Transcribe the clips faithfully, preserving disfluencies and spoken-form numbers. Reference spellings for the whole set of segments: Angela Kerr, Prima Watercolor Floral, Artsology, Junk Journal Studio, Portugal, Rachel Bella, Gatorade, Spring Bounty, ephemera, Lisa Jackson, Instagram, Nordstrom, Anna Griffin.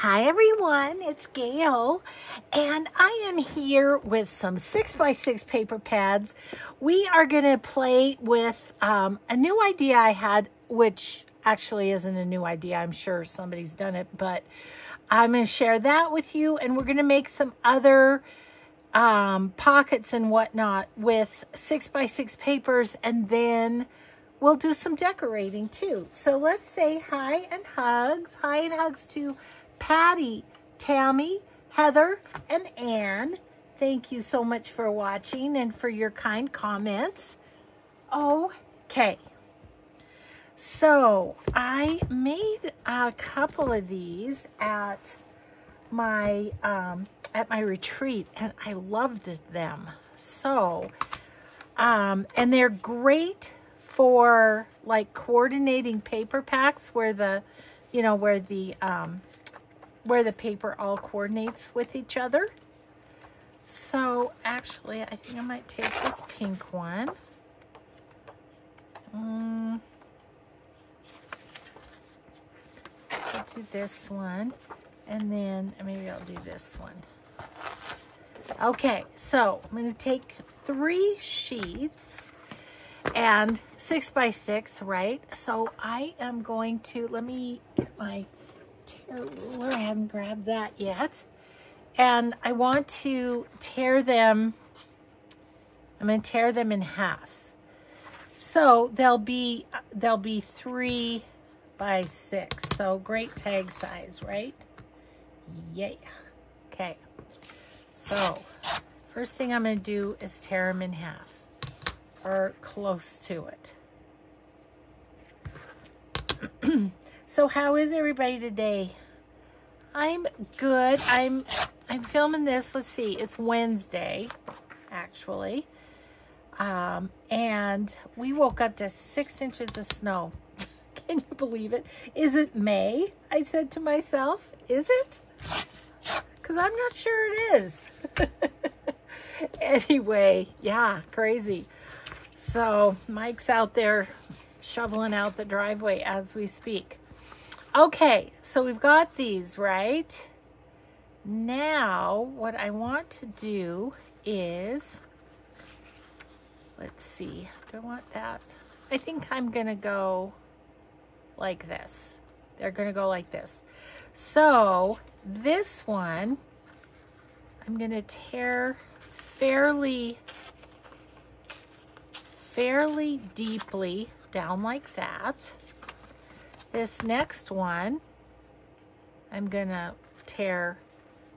Hi everyone, it's Gail, and I am here with some six by six paper pads. We are going to play with um, a new idea I had, which actually isn't a new idea. I'm sure somebody's done it, but I'm going to share that with you, and we're going to make some other um, pockets and whatnot with six by six papers, and then we'll do some decorating too. So let's say hi and hugs. Hi and hugs to Patty, Tammy, Heather, and Anne. Thank you so much for watching and for your kind comments. Okay. So I made a couple of these at my um, at my retreat, and I loved them. So, um, and they're great for like coordinating paper packs where the, you know, where the um, where the paper all coordinates with each other. So actually, I think I might take this pink one. Um, I'll do this one, and then maybe I'll do this one. Okay, so I'm gonna take three sheets and six by six, right? So I am going to, let me get my tear ruler. I haven't grabbed that yet. And I want to tear them, I'm going to tear them in half. So there'll be, there'll be three by six. So great tag size, right? Yeah. Okay. So first thing I'm going to do is tear them in half or close to it. So how is everybody today? I'm good. I'm I'm filming this. Let's see. It's Wednesday, actually. Um, and we woke up to six inches of snow. Can you believe it? Is it May? I said to myself. Is it? Because I'm not sure it is. Anyway, yeah, crazy. So Mike's out there shoveling out the driveway as we speak. Okay, so we've got these, right? Now, what I want to do is, let's see, do I want that? I think I'm gonna go like this. They're gonna go like this. So this one, I'm gonna tear fairly, fairly deeply down like that. This next one, I'm gonna tear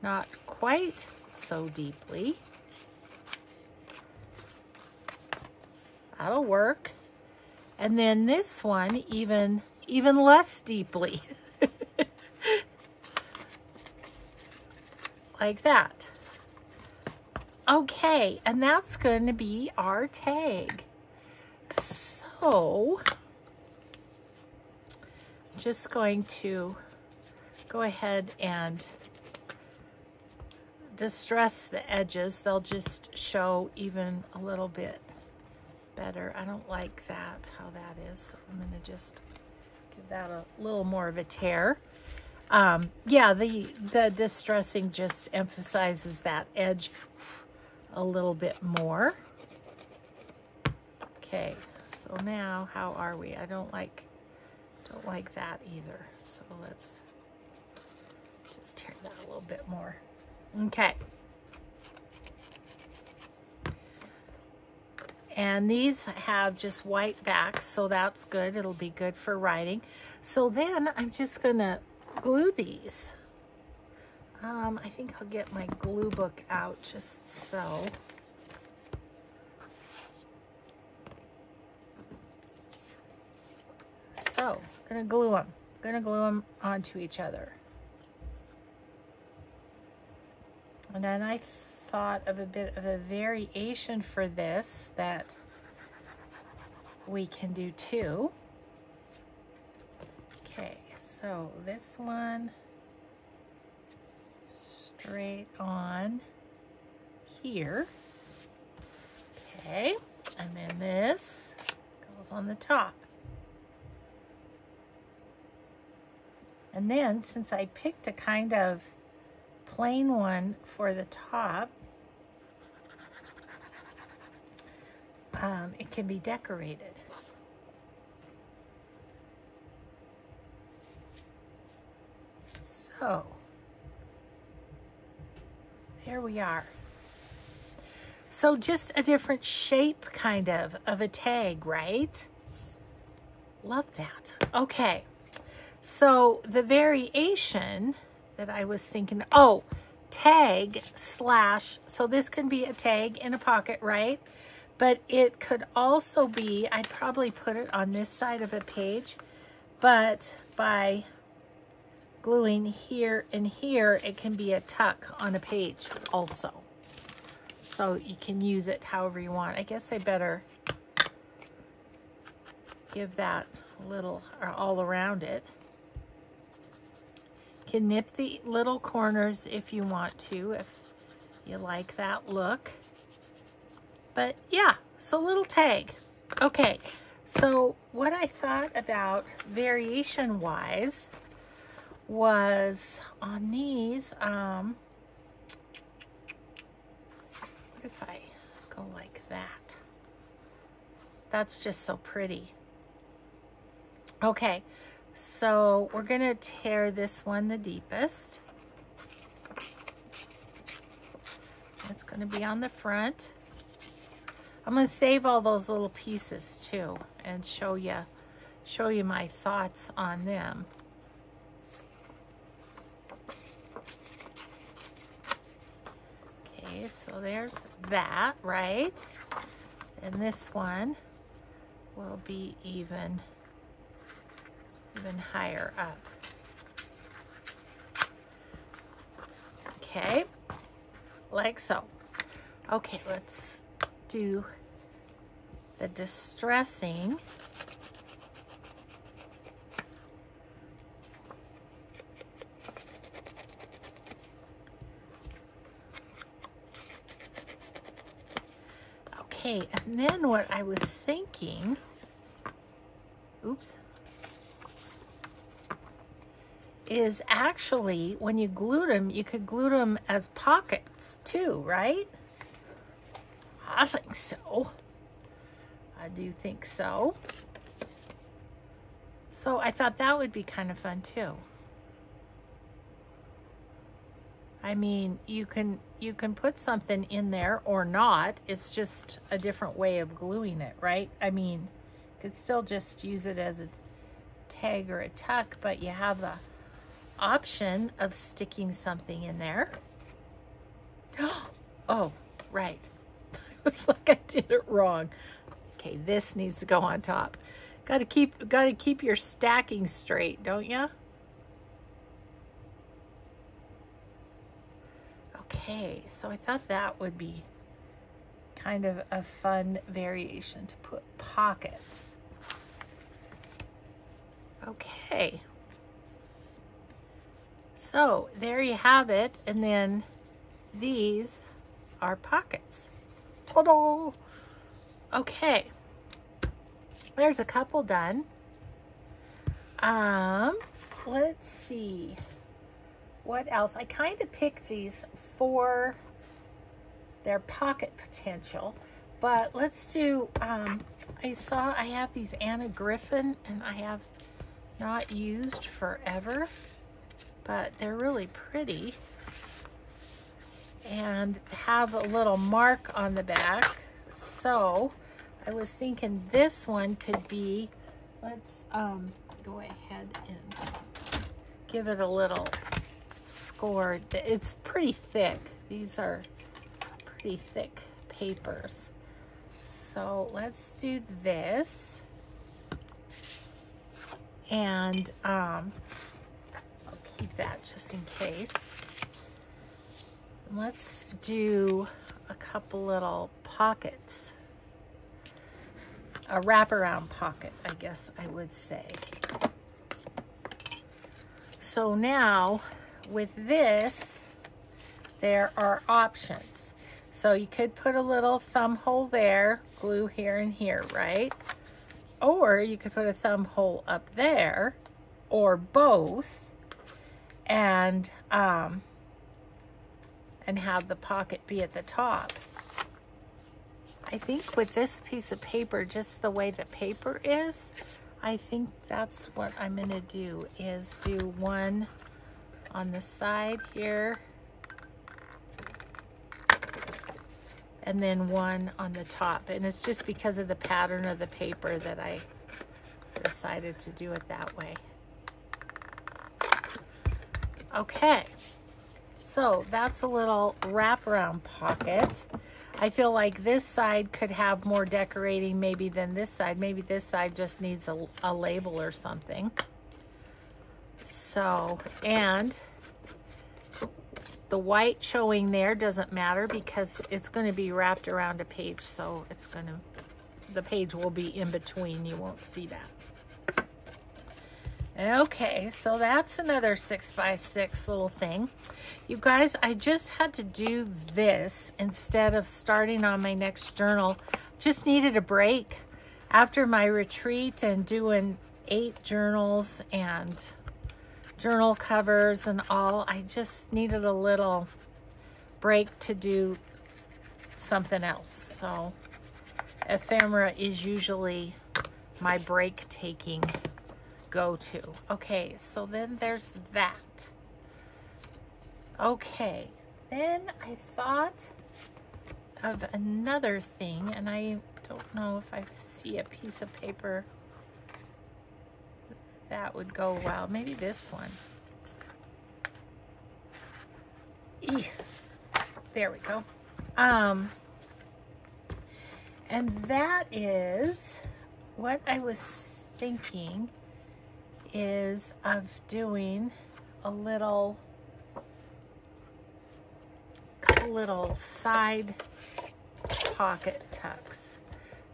not quite so deeply. That'll work. And then this one, even, even less deeply. Like that. Okay, and that's gonna be our tag. So, just going to go ahead and distress the edges. They'll just show even a little bit better. I don't like that, how that is. So I'm going to just give that a little more of a tear. Um, yeah, the, the distressing just emphasizes that edge a little bit more. Okay, so now how are we? I don't like... don't like that either. So let's just tear that a little bit more. Okay. And these have just white backs, so that's good. It'll be good for writing. So then I'm just gonna glue these. Um, I think I'll get my glue book out just so. So, gonna glue them. Gonna glue them onto each other. And then I thought of a bit of a variation for this that we can do too. Okay, so this one straight on here. Okay, and then this goes on the top. And then since I picked a kind of plain one for the top, um, it can be decorated. So there we are. So just a different shape kind of of a tag, right? Love that. Okay. So the variation that I was thinking, oh, tag slash. So this can be a tag in a pocket, right? But it could also be, I'd probably put it on this side of a page, but by gluing here and here, it can be a tuck on a page also. So you can use it however you want. I guess I better give that a little, or all around it. You can nip the little corners if you want to, if you like that look. But yeah, so little tag. Okay, so what I thought about variation-wise was on these, um, what if I go like that? That's just so pretty. Okay, so we're gonna tear this one the deepest. It's gonna be on the front. I'm gonna save all those little pieces too and show you, show you my thoughts on them. Okay, so there's that, right? And this one will be even even higher up. Okay, like so. Okay, let's do the distressing. Okay, and then what I was thinking, oops, is actually when you glue them, you could glue them as pockets too, right? I think so. I do think so. So I thought that would be kind of fun too. I mean, you can you can put something in there or not. It's just a different way of gluing it, right? I mean, you could still just use it as a tag or a tuck, but you have the option of sticking something in there. Oh, right. It's like I did it wrong. Okay, this needs to go on top. Got to keep got to keep your stacking straight, don't ya? Okay, so I thought that would be kind of a fun variation to put pockets. Okay. So there you have it, and then these are pockets. Ta-da! Okay, there's a couple done. Um, let's see what else. I kind of picked these for their pocket potential, but let's do. Um, I saw I have these Anna Griffin, and I have not used forever. But they're really pretty and have a little mark on the back. So I was thinking this one could be, let's um, go ahead and give it a little score. It's pretty thick. These are pretty thick papers. So let's do this. And um, keep that just in case. Let's do a couple little pockets. A wraparound pocket, I guess I would say. So now with this, there are options. So you could put a little thumb hole there, glue here and here, right? Or you could put a thumb hole up there, or both. and um, and have the pocket be at the top. I think with this piece of paper, just the way the paper is, I think that's what I'm gonna do, is do one on the side here and then one on the top. And it's just because of the pattern of the paper that I decided to do it that way. Okay, so that's a little wraparound pocket. I feel like this side could have more decorating maybe than this side. Maybe this side just needs a, a label or something. So, and the white showing there doesn't matter because it's going to be wrapped around a page, so it's going to, the page will be in between. You won't see that. Okay, so that's another six by six little thing. You guys, I just had to do this instead of starting on my next journal. Just needed a break after my retreat and doing eight journals and journal covers and all. I just needed a little break to do something else. So ephemera is usually my break-taking go-to. Okay, so then there's that. Okay, then I thought of another thing, and I don't know if I see a piece of paper that would go well. Maybe this one. Eeh. There we go. Um, and that is what I was thinking, is of doing a little, couple little side pocket tucks.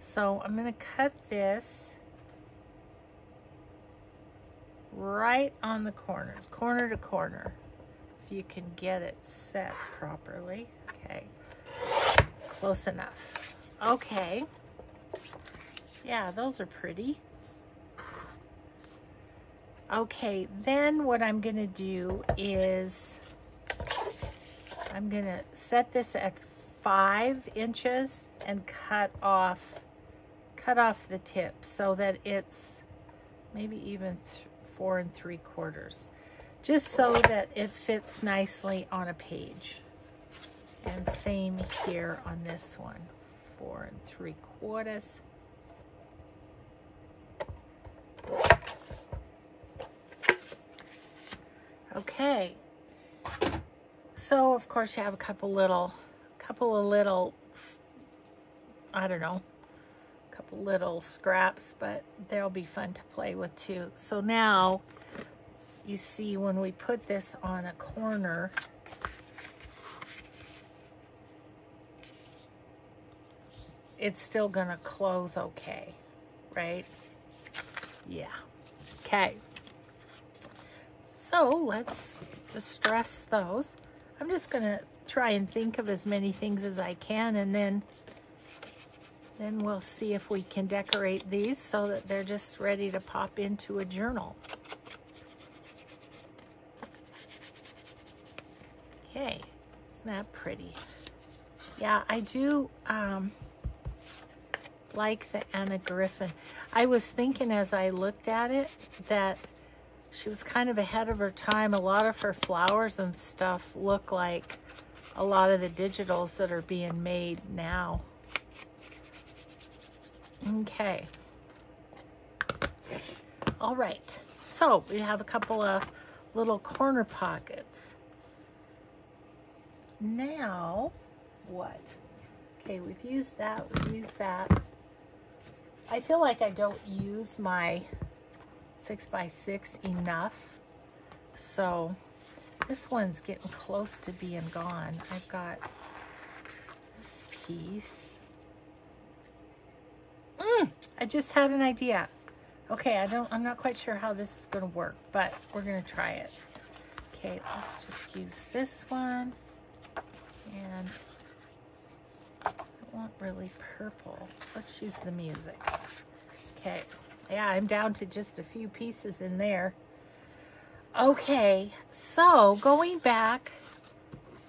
So I'm going to cut this right on the corners, corner to corner, if you can get it set properly. Okay, close enough. Okay, yeah, those are pretty. Okay, then what I'm gonna do is I'm gonna set this at five inches and cut off cut off the tip so that it's maybe even th four and three quarters, just so that it fits nicely on a page. And same here on this one, four and three quarters. Okay, so of course you have a couple little, couple of little, I don't know, couple little scraps, but they'll be fun to play with too. So now you see when we put this on a corner, it's still gonna close okay, right? Yeah, okay. So let's distress those. I'm just gonna try and think of as many things as I can, and then Then we'll see if we can decorate these so that they're just ready to pop into a journal. Okay, isn't that pretty? Yeah, I do um, like the Anna Griffin. I was thinking as I looked at it that she was kind of ahead of her time. A lot of her flowers and stuff look like a lot of the digitals that are being made now. Okay, all right, so we have a couple of little corner pockets. Now what? Okay, we've used that, we've used that. I feel like I don't use my six by six enough, so this one's getting close to being gone. I've got this piece. Mm, I just had an idea. Okay, I don't, I'm not quite sure how this is going to work, but we're going to try it. Okay, let's just use this one. And I want really purple. Let's use the music. Okay, yeah, I'm down to just a few pieces in there. Okay, so going back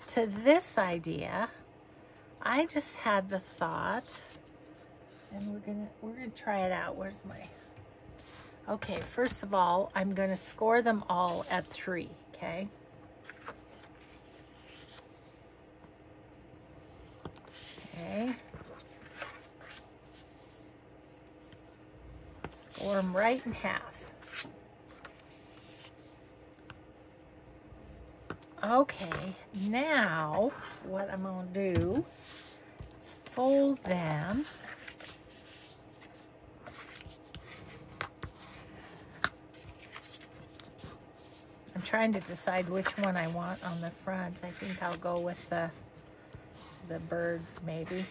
to this idea, I just had the thought, and we're gonna we're gonna try it out. Where's my? Okay, first of all, I'm gonna score them all at three. Okay. Okay. Score them right in half. Okay, now what I'm gonna do is fold them. I'm trying to decide which one I want on the front. I think I'll go with the the birds maybe.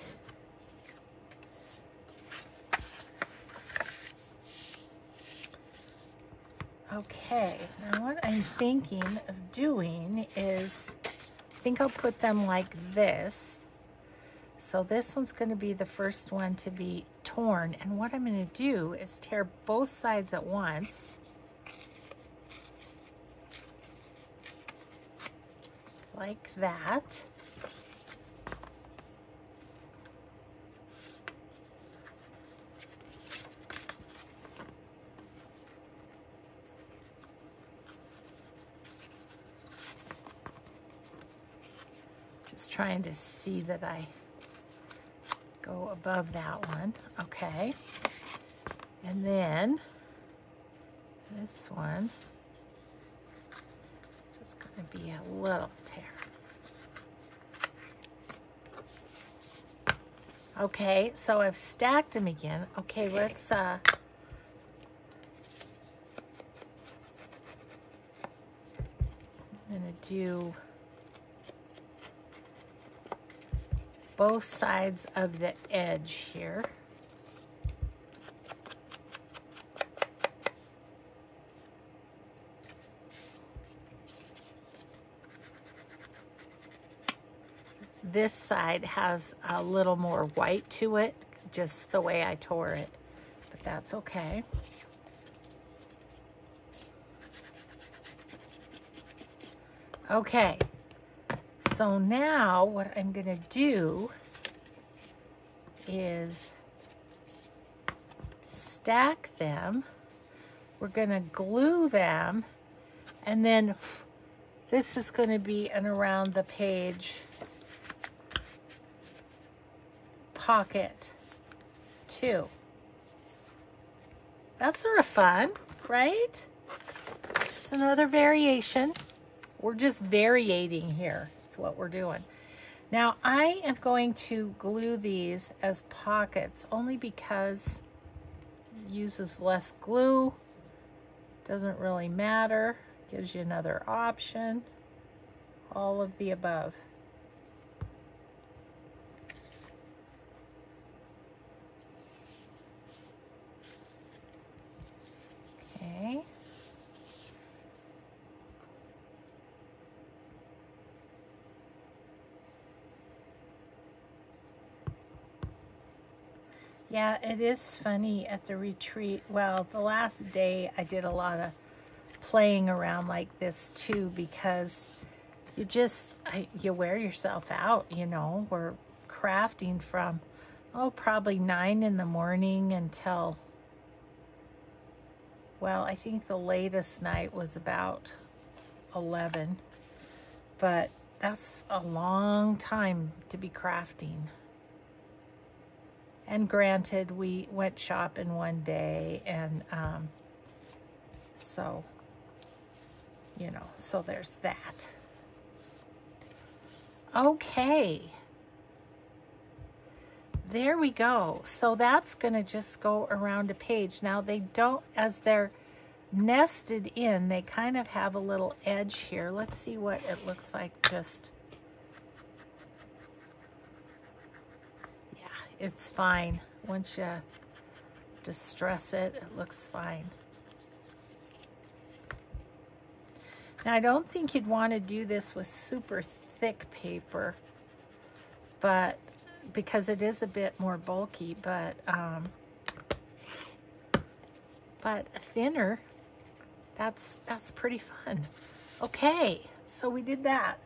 Okay, now what I'm thinking of doing is, I think I'll put them like this. So this one's gonna be the first one to be torn. And what I'm gonna do is tear both sides at once. Like that. Trying to see that I go above that one. Okay. And then this one is just going to be a little tear. Okay, so I've stacked them again. Okay, let's uh I'm going to do both sides of the edge here. This side has a little more white to it, just the way I tore it, but that's okay. Okay. So now what I'm going to do is stack them. We're going to glue them, and then this is going to be an around the page pocket too. That's sort of fun, right? Just another variation. We're just variating here. What we're doing now. I am going to glue these as pockets only because it uses less glue. Doesn't really matter. Gives you another option. All of the above. Okay. Yeah, it is funny at the retreat. Well, the last day I did a lot of playing around like this too, because you just, I, you wear yourself out, you know. We're crafting from, oh, probably nine in the morning until, well, I think the latest night was about eleven, but that's a long time to be crafting. And granted, we went shopping one day, and um, so, you know, so there's that. Okay. There we go. So that's going to just go around a page. Now, they don't, as they're nested in, they kind of have a little edge here. Let's see what it looks like just... It's fine. Once you distress it, it looks fine. Now, I don't think you'd want to do this with super thick paper, but because it is a bit more bulky, but um, but thinner that's that's pretty fun. Okay, so we did that.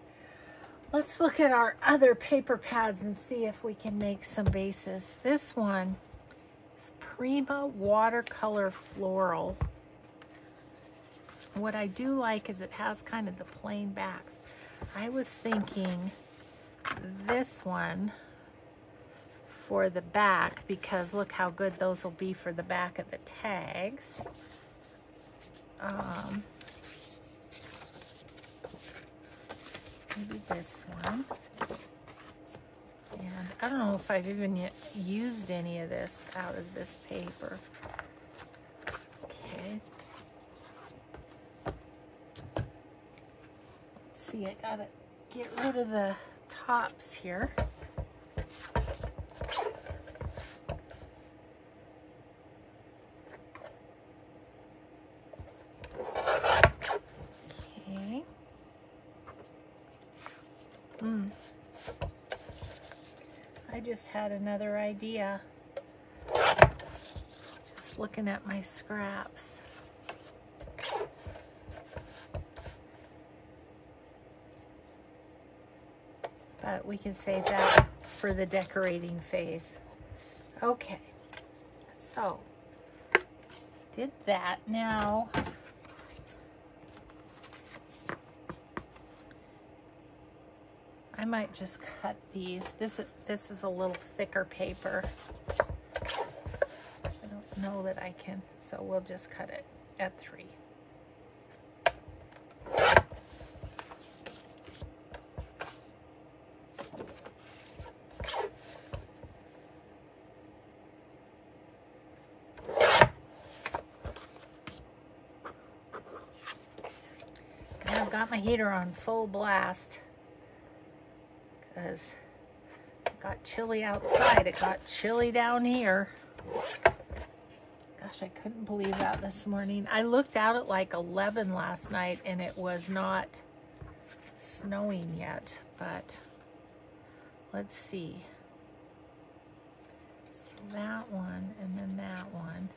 Let's look at our other paper pads and see if we can make some bases. This one is Prima Watercolor Floral. What I do like is it has kind of the plain backs. I was thinking this one for the back, because look how good those will be for the back of the tags. Um, maybe this one. And I don't know if I've even yet used any of this out of this paper. Okay. Let's see, I gotta get rid of the tops here. Had another idea. Just looking at my scraps. But we can save that for the decorating phase. Okay, so did that. Now I might just cut these. This, this is a little thicker paper. I don't know that I can, so we'll just cut it at three. And I've got my heater on full blast. It got chilly outside. It got chilly down here. Gosh, I couldn't believe that this morning. I looked out at like eleven last night and it was not snowing yet, but let's see. So that one and then that one.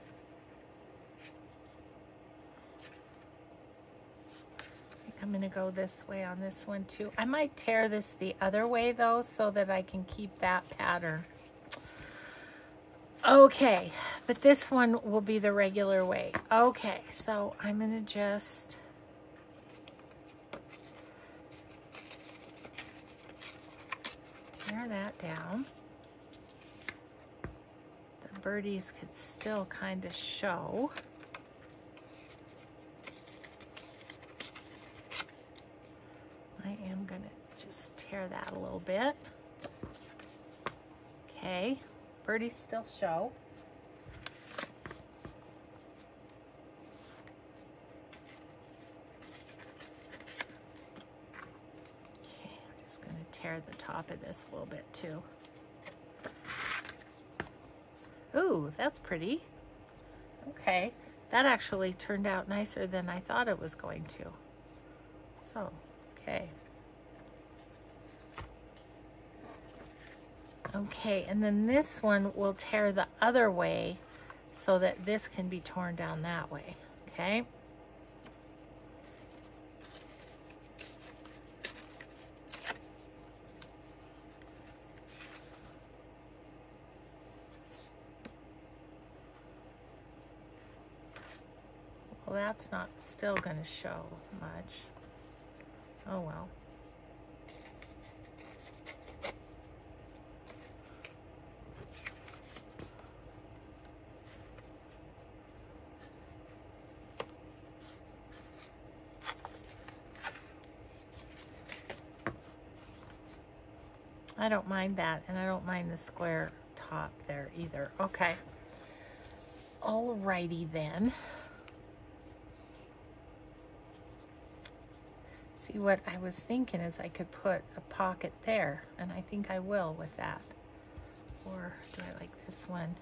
I'm going to go this way on this one too. I might tear this the other way though, so that I can keep that pattern. Okay, but this one will be the regular way. Okay, so I'm going to just tear that down. The birdies could still kind of show. I'm gonna just tear that a little bit. Okay, birdies still show. Okay, I'm just gonna tear the top of this a little bit too. Ooh, that's pretty. Okay, that actually turned out nicer than I thought it was going to. So, okay. Okay, and then this one will tear the other way so that this can be torn down that way, okay? Well, that's not still going to show much. Oh, well. I don't mind that, and I don't mind the square top there either. Okay. Alrighty then. See, what I was thinking is I could put a pocket there, and I think I will with that. Or do I like this one?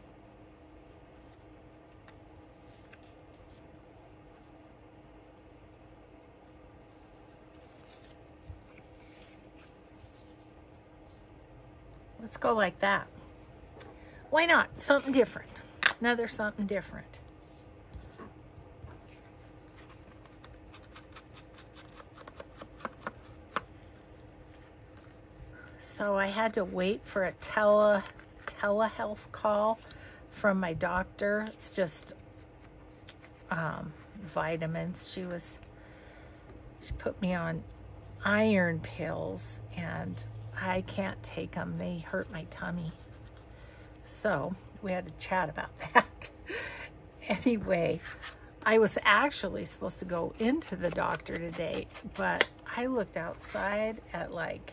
Let's go like that. Why not? Something different. Another something different. So I had to wait for a tele telehealth call from my doctor. It's just um, vitamins. She was, she put me on iron pills and I can't take them. They hurt my tummy. So we had to chat about that. Anyway, I was actually supposed to go into the doctor today, but I looked outside at like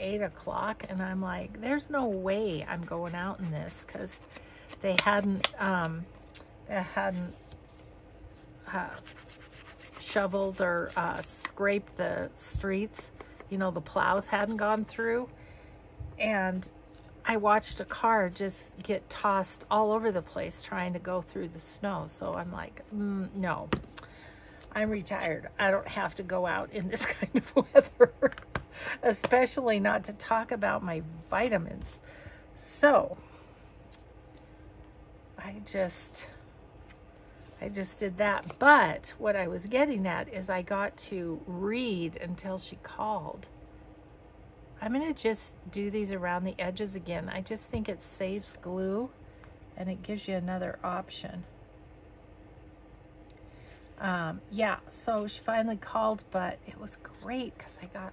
eight o'clock and I'm like, there's no way I'm going out in this, because they hadn't, um, they hadn't uh, shoveled or uh, scraped the streets. You know, the plows hadn't gone through. And I watched a car just get tossed all over the place trying to go through the snow. So I'm like, mm, no, I'm retired. I don't have to go out in this kind of weather, especially not to talk about my vitamins. So I just, I just did that. But what I was getting at is I got to read until she called. I'm gonna just do these around the edges again. I just think it saves glue and it gives you another option. Um, yeah, so she finally called, but it was great because I got,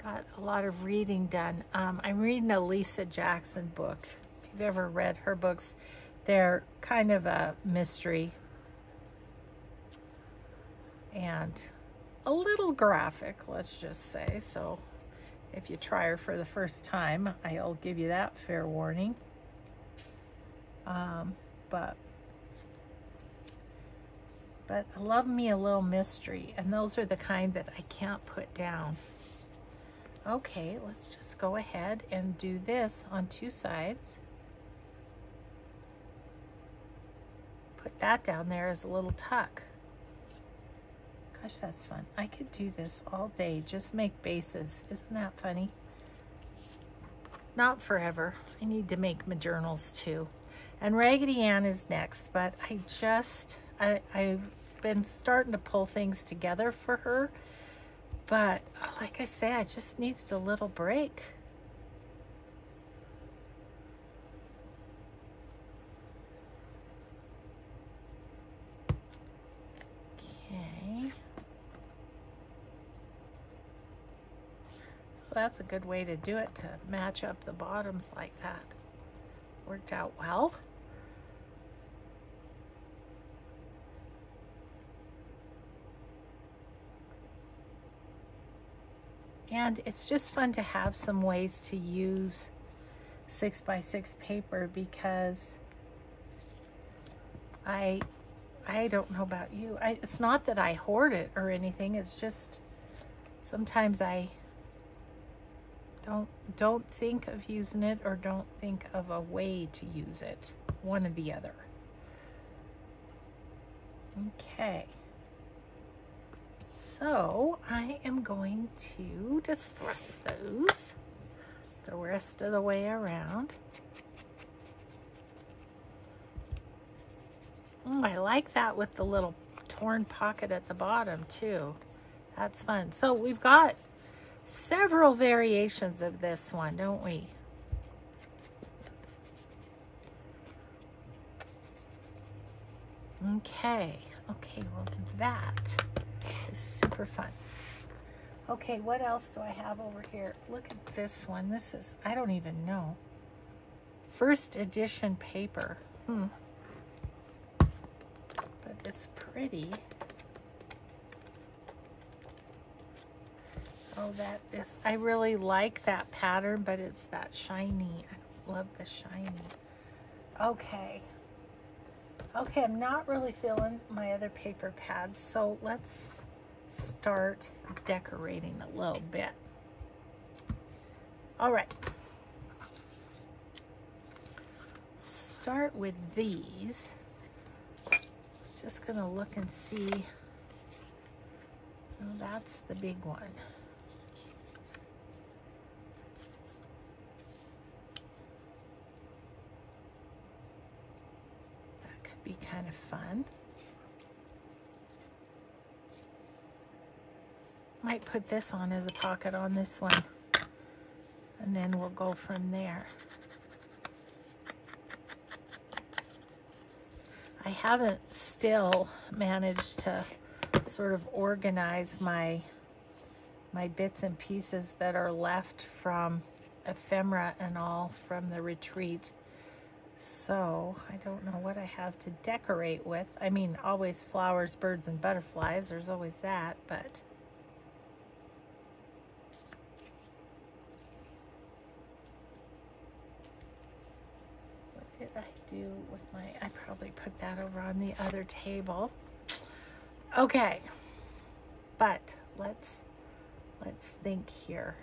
got a lot of reading done. Um, I'm reading a Lisa Jackson book. If you've ever read her books, they're kind of a mystery and a little graphic, let's just say. So if you try her for the first time, I'll give you that fair warning. Um, but, but I love me a little mystery, and those are the kind that I can't put down. Okay, let's just go ahead and do this on two sides. Put that down there as a little tuck. Gosh, that's fun. I could do this all day, just make bases. Isn't that funny? Not forever. I need to make my journals too. And Raggedy Ann is next, but I just, I, I've been starting to pull things together for her. But like I say, I just needed a little break. That's a good way to do it, to match up the bottoms like that. Worked out well. And it's just fun to have some ways to use six by six paper, because I I don't know about you. I, it's not that I hoard it or anything. It's just sometimes I Don't, don't think of using it, or don't think of a way to use it, one or the other. Okay. So I am going to distress those the rest of the way around. Mm, I like that with the little torn pocket at the bottom too. That's fun. So we've got several variations of this one, don't we? Okay, okay, well that is super fun. Okay, what else do I have over here? Look at this one. This is, I don't even know. First edition paper. Hmm. But it's pretty. Oh, that is, I really like that pattern, but it's that shiny. I love the shiny. Okay. Okay, I'm not really feeling my other paper pads, so let's start decorating a little bit. All right. Start with these. It's just gonna look and see. Oh, that's the big one. Be kind of fun. Might put this on as a pocket on this one, and then we'll go from there. I haven't still managed to sort of organize my my bits and pieces that are left from ephemera and all from the retreat. So I don't know what I have to decorate with. I mean, always flowers, birds, and butterflies. There's always that, but what did I do with my, I probably put that over on the other table. Okay, but let's, let's think here.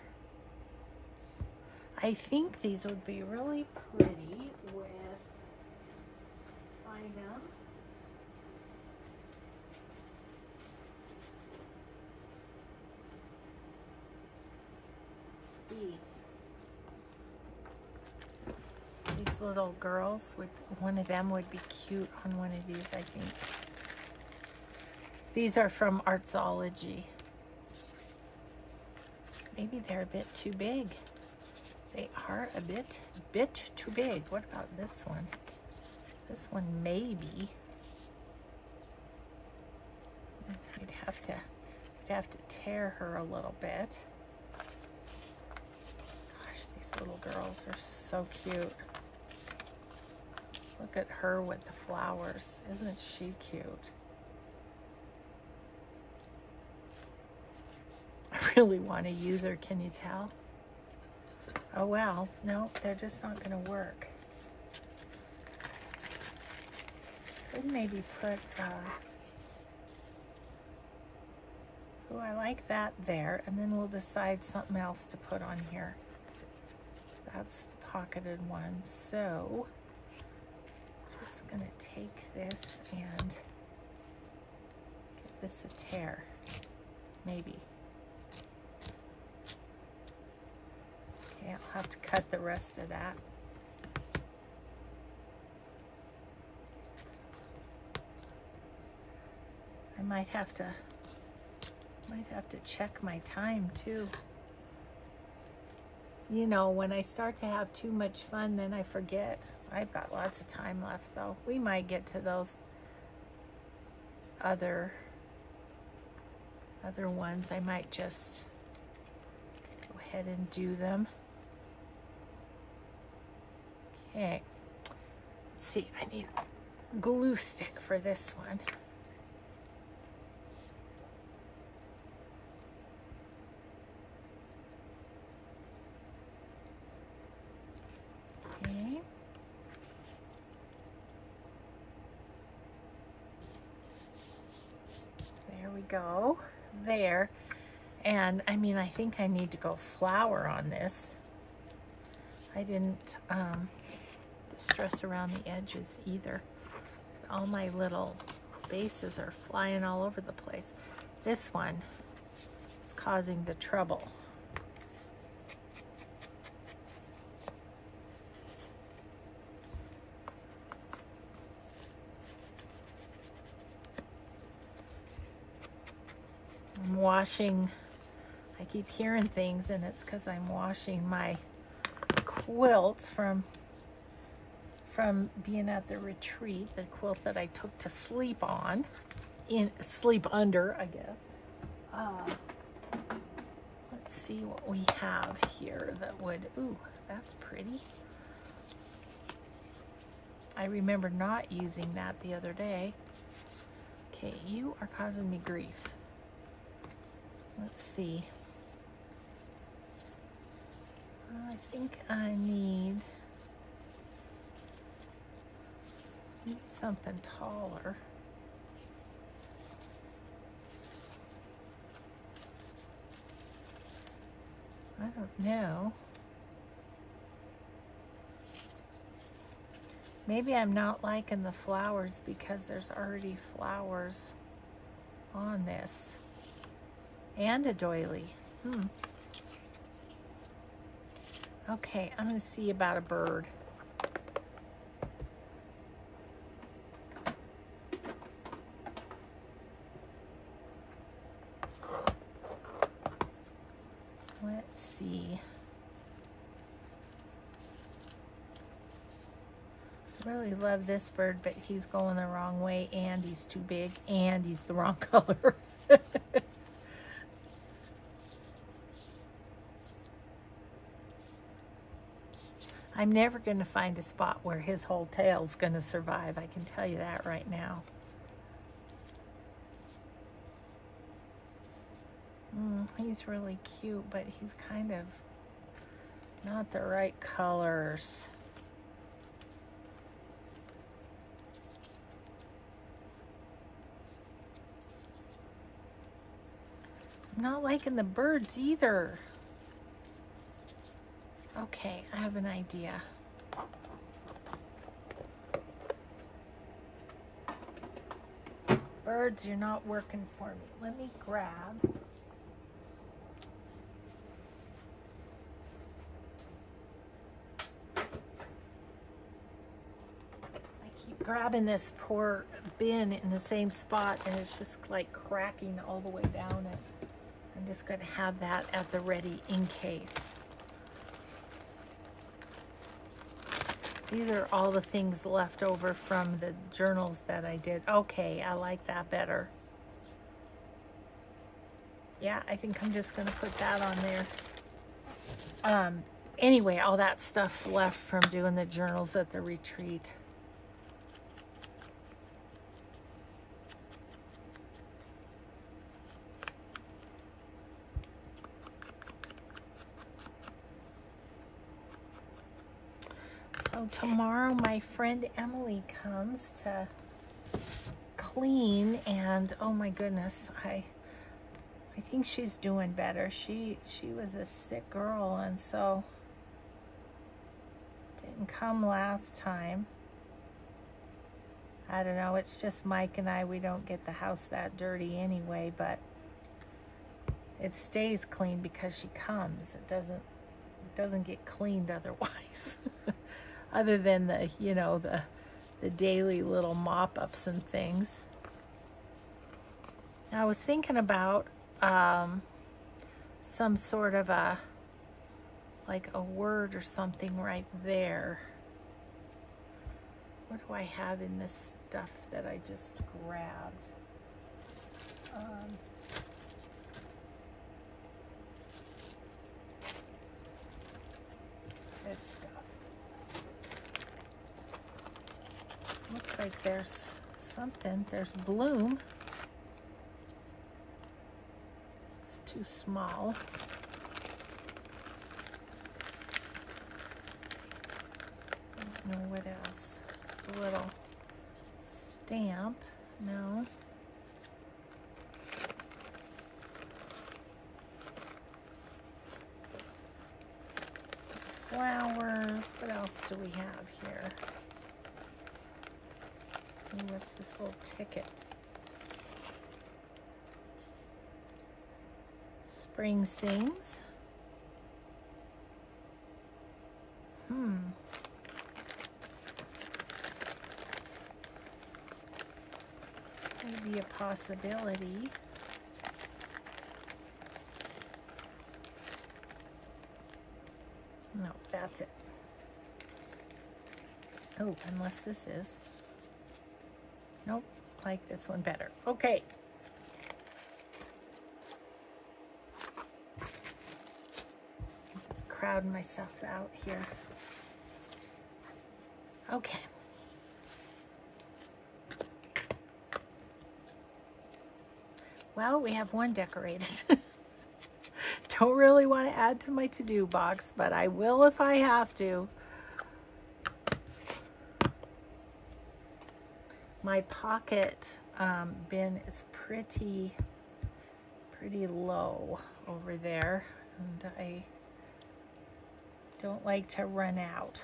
I think these would be really pretty with, find them. These. These little girls, would, one of them would be cute on one of these, I think. These are from Artsology. Maybe they're a bit too big. They are a bit, bit too big. What about this one? This one maybe. We'd have to, we'd have to tear her a little bit. Gosh, these little girls are so cute. Look at her with the flowers. Isn't she cute? I really want to use her, can you tell? Oh well, no, they're just not going to work. Could maybe put, uh, oh, I like that there, and then we'll decide something else to put on here. That's the pocketed one, so I'm just going to take this and give this a tear, maybe. I'll have to cut the rest of that. I might have to, might have to check my time too. You know, when I start to have too much fun, then I forget. I've got lots of time left though. We might get to those other, other ones. I might just go ahead and do them. Okay, let's see, I need a glue stick for this one. Okay. There we go, there. And I mean, I think I need to go flower on this. I didn't, um, stress around the edges either. All my little bases are flying all over the place. This one is causing the trouble. I'm washing, I keep hearing things and it's because I'm washing my quilts from from being at the retreat, the quilt that I took to sleep on, in sleep under, I guess. Uh, let's see what we have here that would, ooh, that's pretty. I remember not using that the other day. Okay, you are causing me grief. Let's see. I think I need Need something taller. I don't know. Maybe I'm not liking the flowers because there's already flowers on this. And a doily. Hmm. Okay, I'm gonna see about a bird. Let's see. Really love this bird, but he's going the wrong way, and he's too big, and he's the wrong color. I'm never going to find a spot where his whole tail's going to survive. I can tell you that right now. Mm, he's really cute, but he's kind of not the right colors. I'm not liking the birds either. Okay, I have an idea. Birds, you're not working for me. Let me grab. I keep grabbing this poor bin in the same spot, and it's just like cracking all the way down it. I'm just going to have that at the ready in case. These are all the things left over from the journals that I did. Okay, I like that better. Yeah, I think I'm just going to put that on there. Um, anyway, all that stuff's left from doing the journals at the retreat. Tomorrow my friend Emily comes to clean, and oh my goodness, I I think she's doing better. She she was a sick girl, and so didn't come last time. I don't know, it's just Mike and I, we don't get the house that dirty anyway, but it stays clean because she comes. It doesn't it doesn't get cleaned otherwise. Other than the, you know, the, the daily little mop-ups and things. I was thinking about um, some sort of a, like a word or something right there. What do I have in this stuff that I just grabbed? Um, this stuff. Looks like there's something. There's bloom. It's too small. I don't know what else. It's a little stamp. No. Some flowers. What else do we have here? And what's this little ticket? Spring Sings. Hmm. Maybe a possibility. No, that's it. Oh, unless this is. Nope, like this one better. Okay. Crowding myself out here. Okay. Well, we have one decorated. Don't really want to add to my to-do box, but I will if I have to. My pocket um, bin is pretty, pretty low over there, and I don't like to run out.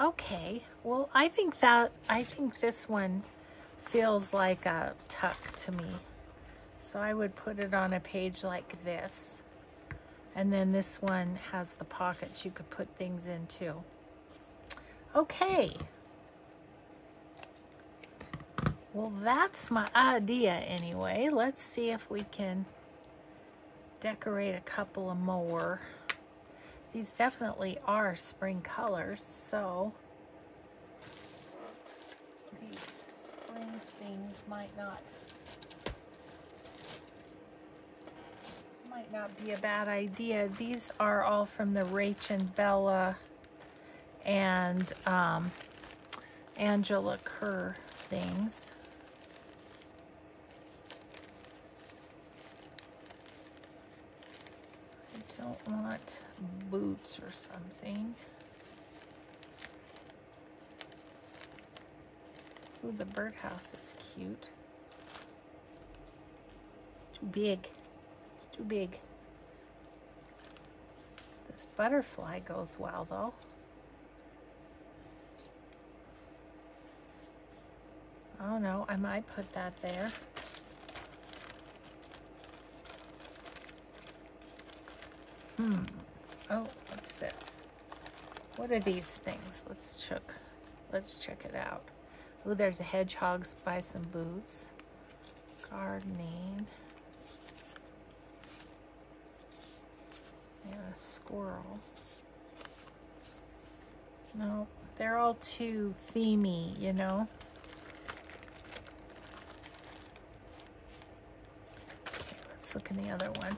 Okay, well, I think that I think this one feels like a tuck to me, so I would put it on a page like this, and then this one has the pockets you could put things in too. Okay. Well, that's my idea anyway. Let's see if we can decorate a couple of more. These definitely are spring colors, so these spring things might not might not be a bad idea. These are all from the Rachel Bella and um, Angela Kerr things. I don't want boots or something. Ooh, the birdhouse is cute. It's too big. It's too big. This butterfly goes well, though. Oh no, I might put that there. Hmm. Oh, what's this? What are these things? Let's check. Let's check it out. Oh, there's a hedgehog, buy some boots. Gardening. And a squirrel. No, they're all too themey, you know. Okay, let's look in the other one.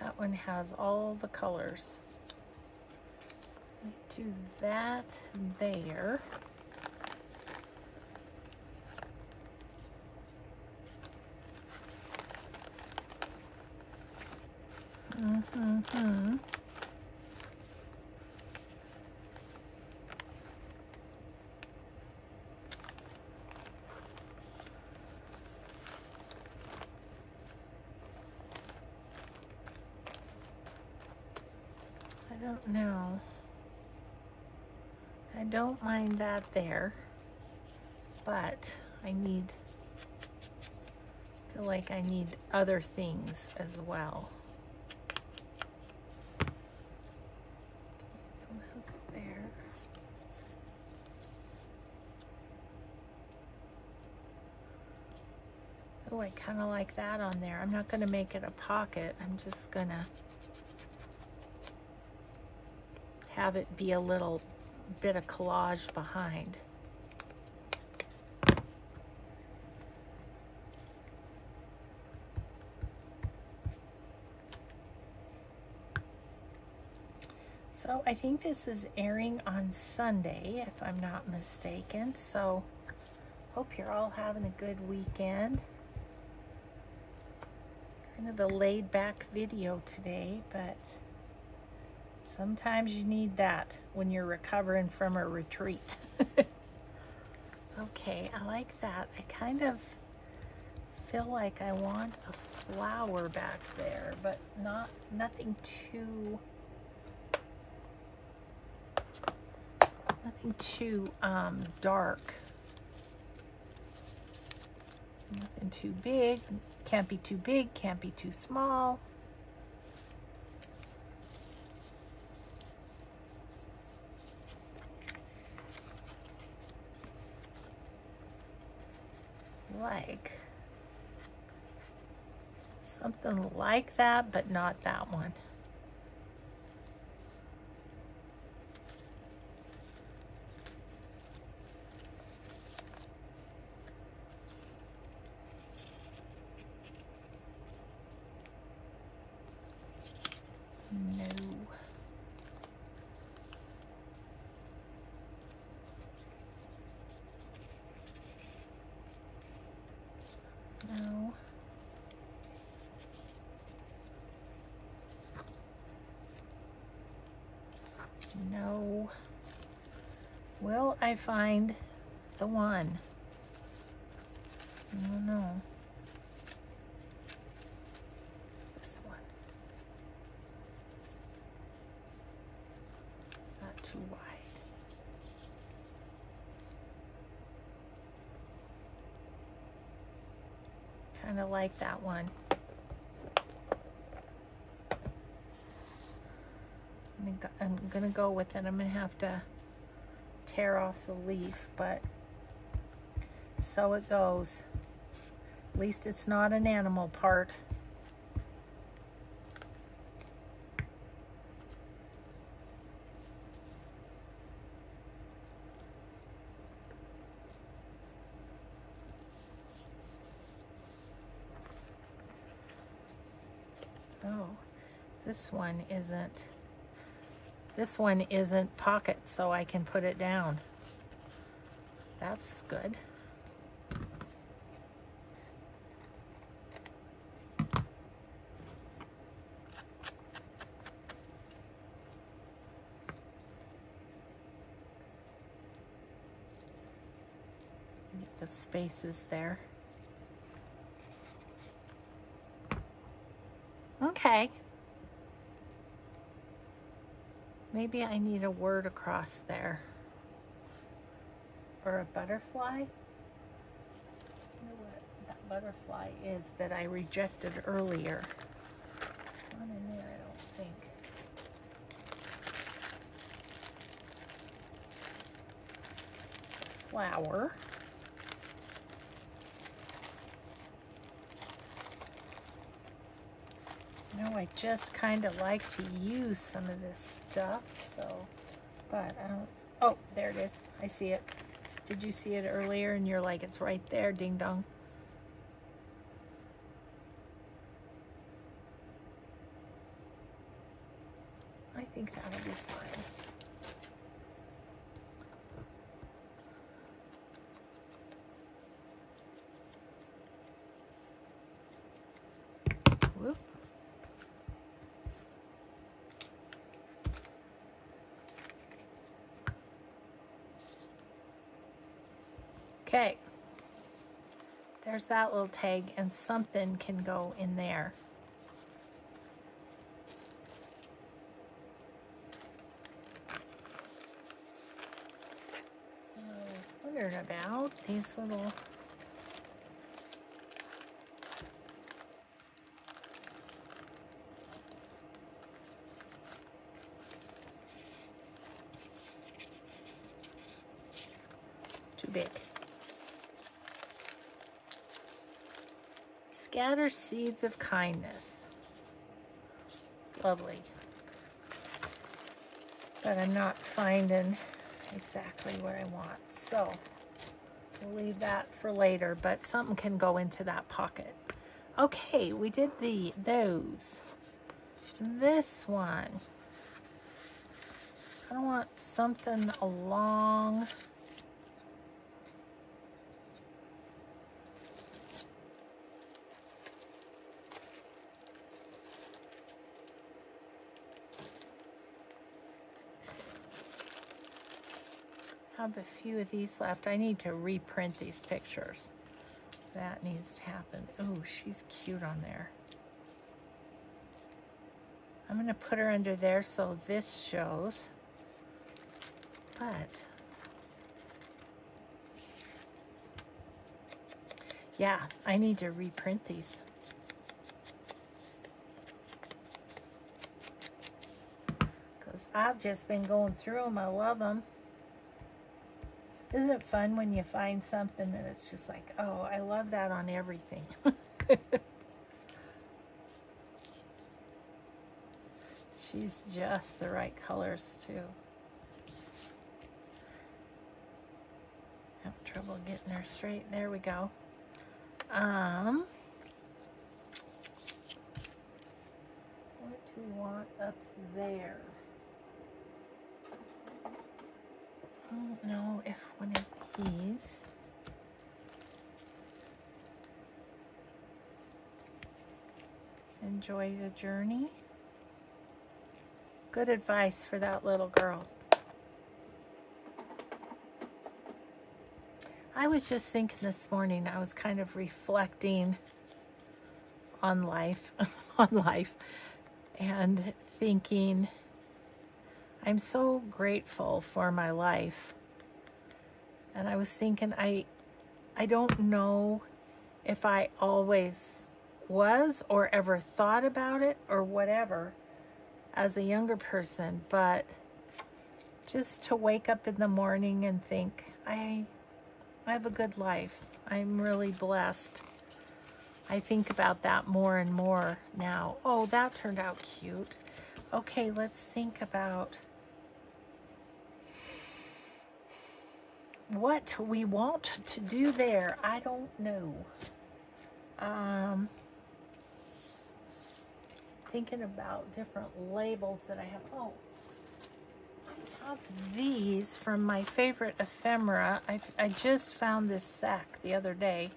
That one has all the colors. Let me do that there. Mm-hmm. I don't know. I don't mind that there, but I need, I feel like I need other things as well. Okay, so that's there. Oh, I kind of like that on there. I'm not going to make it a pocket. I'm just going to have it be a little bit of collage behind. So I think this is airing on Sunday, if I'm not mistaken. So hope you're all having a good weekend. Kind of a laid-back video today, but sometimes you need that when you're recovering from a retreat. Okay, I like that. I kind of feel like I want a flower back there, but not nothing too nothing too um, dark. Nothing too big. Can't be too big, can't be too small. Like something like that, but not that one. No. No. Will I find the one? I don't know. This one. too wide. Kind of like that one. I'm gonna go with it. I'm gonna have to tear off the leaf, but so it goes. At least it's not an animal part. Oh, this one isn't. This one isn't pocket, so I can put it down. That's good. Get the spaces there. Okay. Maybe I need a word across there. Or a butterfly. I wonder what that butterfly is that I rejected earlier. It's not in there, I don't think. Flower. No, I just kind of like to use some of this stuff, so, but I don't, oh, there it is. I see it. Did you see it earlier? And you're like, it's right there, ding dong. I think that'll be fine. Okay, there's that little tag, and something can go in there. I was wondering about these little too big. Scatter seeds of kindness. It's lovely. But I'm not finding exactly what I want. So we'll leave that for later, but something can go into that pocket. Okay, we did the those. This one. I want something along. I have a few of these left. I need to reprint these pictures. That needs to happen. Oh, she's cute on there. I'm going to put her under there so this shows. But yeah, I need to reprint these. Because I've just been going through them. I love them. Isn't it fun when you find something that it's just like, oh, I love that on everything. She's just the right colors, too. Have trouble getting her straight. There we go. Um, what do we want up there? I don't know if one of these. Enjoy the journey. Good advice for that little girl. I was just thinking this morning, I was kind of reflecting on life, on life, and thinking I'm so grateful for my life. And I was thinking, I, I don't know if I always was or ever thought about it or whatever as a younger person, but just to wake up in the morning and think, I, I have a good life. I'm really blessed. I think about that more and more now. Oh, that turned out cute. Okay, let's think about what we want to do there. I don't know. Um, thinking about different labels that I have. Oh, I have these from my favorite ephemera. I, I just found this sack the other day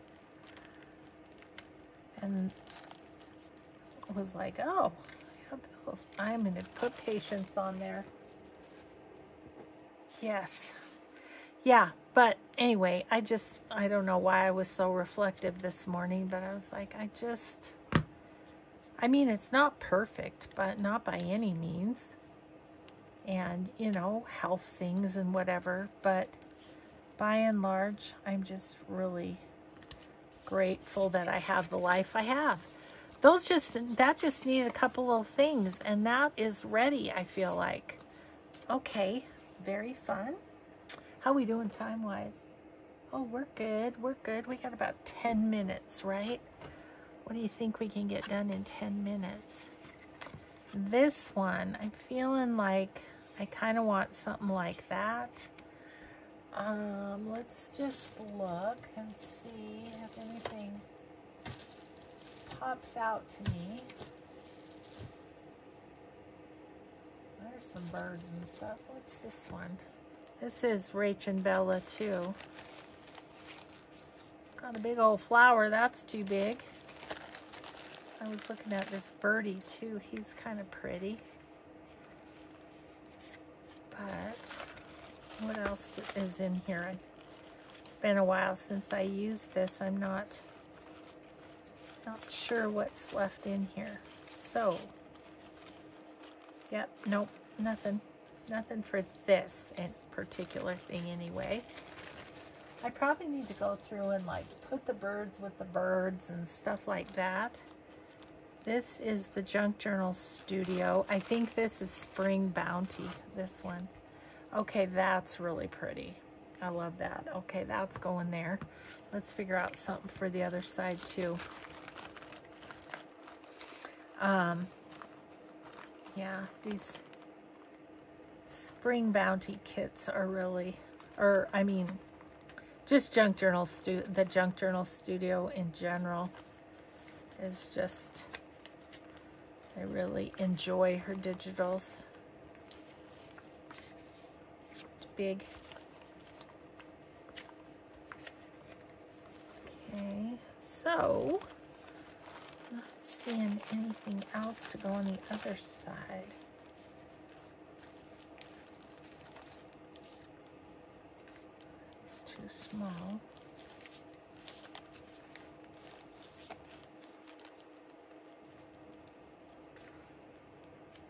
and was like, oh, I have those. I'm going to put patience on there. Yes. Yeah. But anyway, I just, I don't know why I was so reflective this morning, but I was like, I just, I mean, it's not perfect, but not by any means. And, you know, health things and whatever, but by and large, I'm just really grateful that I have the life I have. Those just, that just needed a couple of things, and that is ready, I feel like. Okay, very fun. How we doing time-wise? Oh, we're good. We're good. We got about ten minutes, right? What do you think we can get done in ten minutes? This one, I'm feeling like I kind of want something like that. Um, let's just look and see if anything pops out to me. There's some birds and stuff. What's this one? This is Rachel Bella too. It's got a big old flower. That's too big. I was looking at this birdie too. He's kind of pretty. But what else is in here? It's been a while since I used this. I'm not not sure what's left in here. So, yep, nope, nothing. Nothing for this in particular thing anyway. I probably need to go through and like put the birds with the birds and stuff like that. This is the Junk Journal Studio. I think this is Spring Bounty, this one. Okay, that's really pretty. I love that. Okay, that's going there. Let's figure out something for the other side too. Um, yeah, these Spring Bounty kits are really, or I mean, just Junk Journal Stu, the Junk Journal Studio in general is just, I really enjoy her digitals. It's big. Okay, so, not seeing anything else to go on the other side. Too small.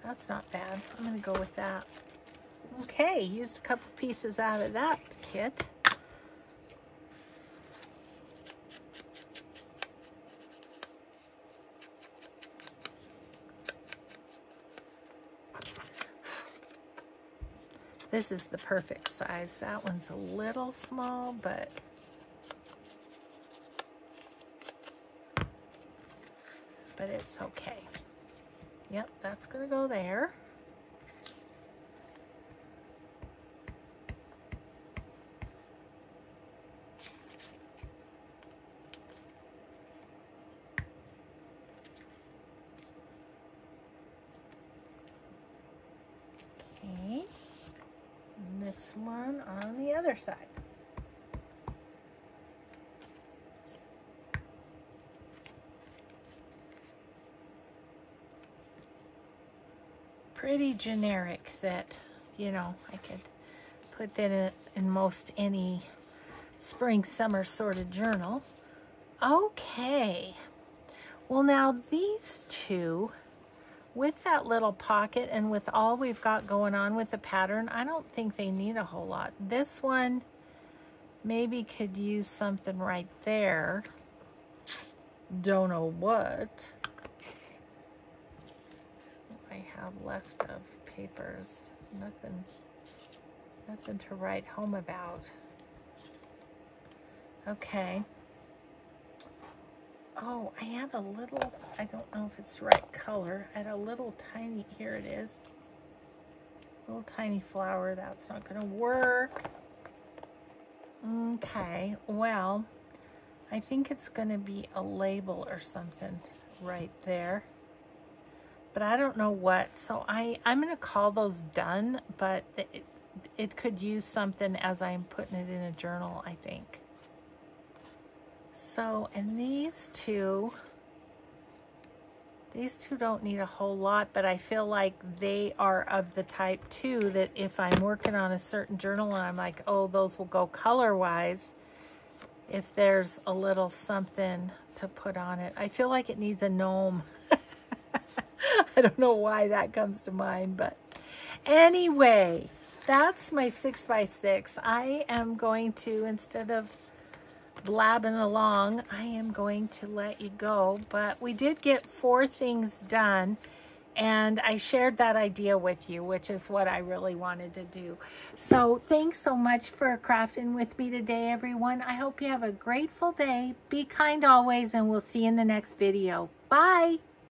That's not bad. I'm going to go with that. Okay, used a couple pieces out of that kit. This is the perfect size. That one's a little small, but but it's okay. Yep, that's gonna go there. Side. Pretty generic that, you know, I could put that in, in most any spring, summer sort of journal. Okay. Well, now these two with that little pocket and with all we've got going on with the pattern, I don't think they need a whole lot. This one maybe could use something right there. Don't know what I have left of papers. Nothing, nothing to write home about. Okay. Oh, I had a little, I don't know if it's the right color. I had a little tiny, here it is. Little tiny flower. That's not going to work. Okay, well, I think it's going to be a label or something right there. But I don't know what. So I, I'm going to call those done, but it, it could use something as I'm putting it in a journal, I think. So, and these two, these two don't need a whole lot, but I feel like they are of the type too, that if I'm working on a certain journal and I'm like, oh, those will go color-wise, if there's a little something to put on it. I feel like it needs a gnome. I don't know why that comes to mind, but anyway, that's my six by six. I am going to, instead of blabbing along, I am going to let you go, but we did get four things done, and I shared that idea with you, which is what I really wanted to do. So thanks so much for crafting with me today, everyone. I hope you have a grateful day. Be kind always, and we'll see you in the next video. Bye.